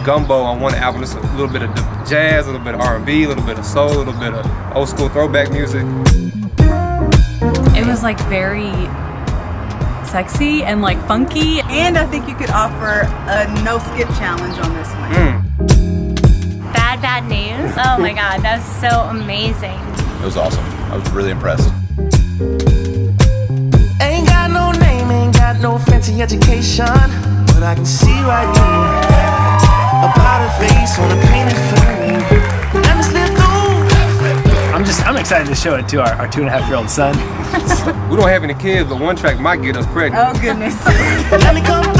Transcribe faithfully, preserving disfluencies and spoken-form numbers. of gumbo on one album. It's a little bit of jazz, a little bit of R and B, a little bit of soul, a little bit of old school throwback music. It was like very sexy and like funky. And I think you could offer a no skip challenge on this one. Mm. Bad Bad News. Oh my God, that's so amazing. It was awesome. I was really impressed. Ain't got no name, ain't got no fancy education, but I can see right through a powdered face on a painted frame. Let me slip through. I'm just, I'm excited to show it to our, our two and a half year old son. We don't have any kids, but one track might get us pregnant. Oh goodness. Let me come.